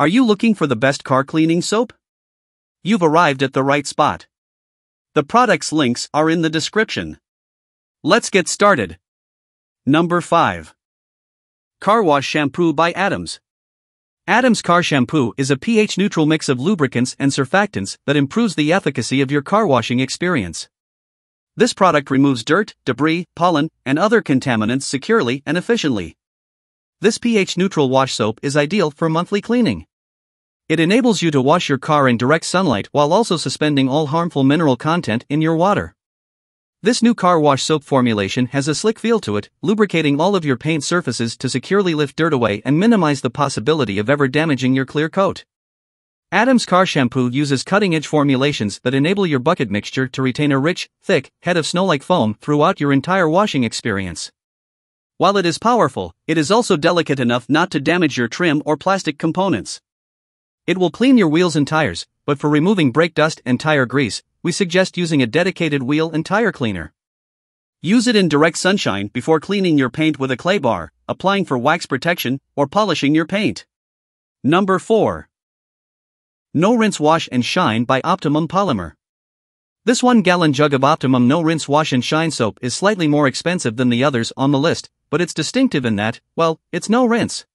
Are you looking for the best car cleaning soap? You've arrived at the right spot. The product's links are in the description. Let's get started. Number 5. Car Wash Shampoo by Adams. Adams Car Shampoo is a pH-neutral mix of lubricants and surfactants that improves the efficacy of your car washing experience. This product removes dirt, debris, pollen, and other contaminants securely and efficiently. This pH-neutral wash soap is ideal for monthly cleaning. It enables you to wash your car in direct sunlight while also suspending all harmful mineral content in your water. This new car wash soap formulation has a slick feel to it, lubricating all of your paint surfaces to securely lift dirt away and minimize the possibility of ever damaging your clear coat. Adams Car Shampoo uses cutting-edge formulations that enable your bucket mixture to retain a rich, thick head of snow-like foam throughout your entire washing experience. While it is powerful, it is also delicate enough not to damage your trim or plastic components. It will clean your wheels and tires, but for removing brake dust and tire grease, we suggest using a dedicated wheel and tire cleaner. Use it in direct sunshine before cleaning your paint with a clay bar, applying for wax protection, or polishing your paint. Number 4. No Rinse Wash and Shine by Optimum Polymer. This 1-gallon jug of Optimum No Rinse Wash and Shine soap is slightly more expensive than the others on the list, but it's distinctive in that, well, it's no rinse.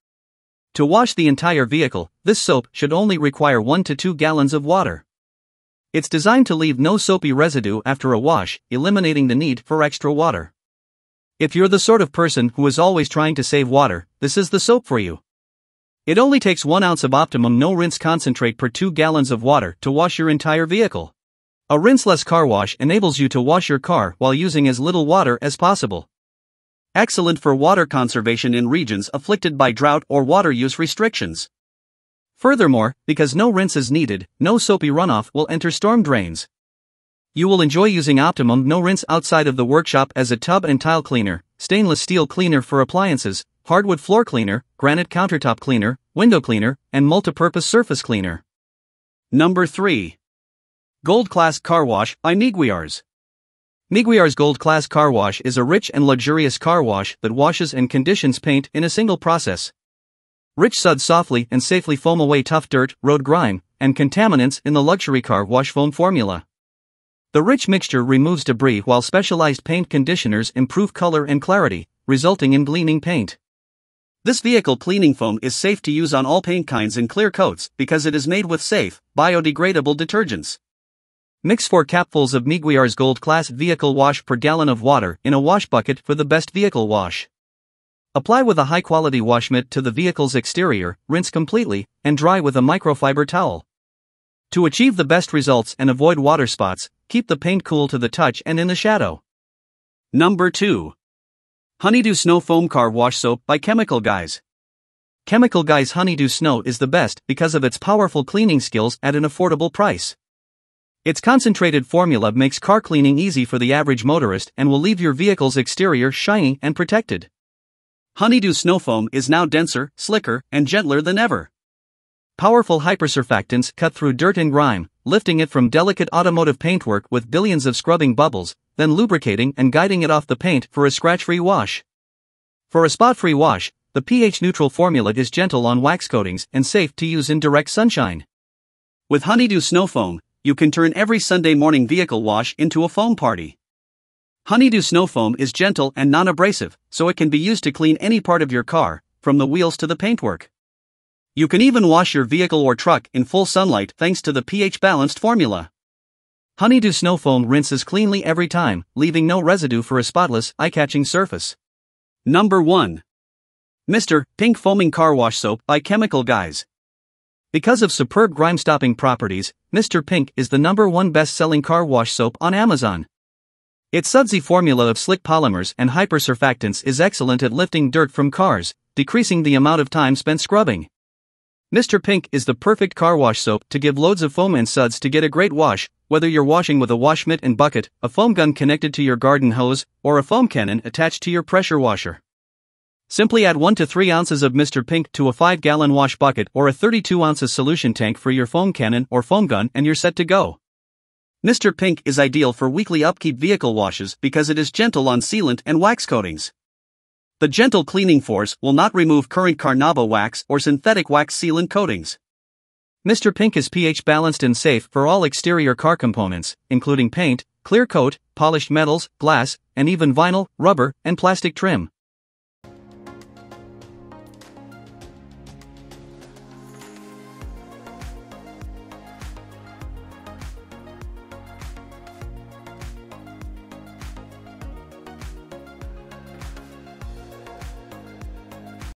To wash the entire vehicle, this soap should only require 1 to 2 gallons of water. It's designed to leave no soapy residue after a wash, eliminating the need for extra water. If you're the sort of person who is always trying to save water, this is the soap for you. It only takes 1 ounce of Optimum No Rinse concentrate per 2 gallons of water to wash your entire vehicle. A rinseless car wash enables you to wash your car while using as little water as possible. Excellent for water conservation in regions afflicted by drought or water use restrictions. Furthermore, because no rinse is needed, no soapy runoff will enter storm drains. You will enjoy using Optimum No Rinse outside of the workshop as a tub and tile cleaner, stainless steel cleaner for appliances, hardwood floor cleaner, granite countertop cleaner, window cleaner, and multipurpose surface cleaner. Number 3. Gold Class Car Wash by Meguiar's. Meguiar's Gold Class Car Wash is a rich and luxurious car wash that washes and conditions paint in a single process. Rich suds softly and safely foam away tough dirt, road grime, and contaminants in the luxury car wash foam formula. The rich mixture removes debris while specialized paint conditioners improve color and clarity, resulting in gleaming paint. This vehicle cleaning foam is safe to use on all paint kinds and clear coats because it is made with safe, biodegradable detergents. Mix 4 capfuls of Meguiar's Gold Class Vehicle Wash per gallon of water in a wash bucket for the best vehicle wash. Apply with a high-quality wash mitt to the vehicle's exterior, rinse completely, and dry with a microfiber towel. To achieve the best results and avoid water spots, keep the paint cool to the touch and in the shadow. Number 2. Honeydew Snow Foam Car Wash Soap by Chemical Guys. Chemical Guys Honeydew Snow is the best because of its powerful cleaning skills at an affordable price. Its concentrated formula makes car cleaning easy for the average motorist and will leave your vehicle's exterior shining and protected. Honeydew Snow Foam is now denser, slicker, and gentler than ever. Powerful hypersurfactants cut through dirt and grime, lifting it from delicate automotive paintwork with billions of scrubbing bubbles, then lubricating and guiding it off the paint for a scratch-free wash. For a spot-free wash, the pH-neutral formula is gentle on wax coatings and safe to use in direct sunshine. With Honeydew Snow Foam, you can turn every Sunday morning vehicle wash into a foam party. Honeydew Snow Foam is gentle and non-abrasive, so it can be used to clean any part of your car, from the wheels to the paintwork. You can even wash your vehicle or truck in full sunlight thanks to the pH-balanced formula. Honeydew Snow Foam rinses cleanly every time, leaving no residue for a spotless, eye-catching surface. Number 1. Mr. Pink Foaming Car Wash Soap by Chemical Guys. Because of superb grime-stopping properties, Mr. Pink is the number 1 best-selling car wash soap on Amazon. Its sudsy formula of slick polymers and hypersurfactants is excellent at lifting dirt from cars, decreasing the amount of time spent scrubbing. Mr. Pink is the perfect car wash soap to give loads of foam and suds to get a great wash, whether you're washing with a wash mitt and bucket, a foam gun connected to your garden hose, or a foam cannon attached to your pressure washer. Simply add 1 to 3 ounces of Mr. Pink to a 5-gallon wash bucket or a 32-ounce solution tank for your foam cannon or foam gun and you're set to go. Mr. Pink is ideal for weekly upkeep vehicle washes because it is gentle on sealant and wax coatings. The gentle cleaning force will not remove current Carnauba wax or synthetic wax sealant coatings. Mr. Pink is pH balanced and safe for all exterior car components, including paint, clear coat, polished metals, glass, and even vinyl, rubber, and plastic trim.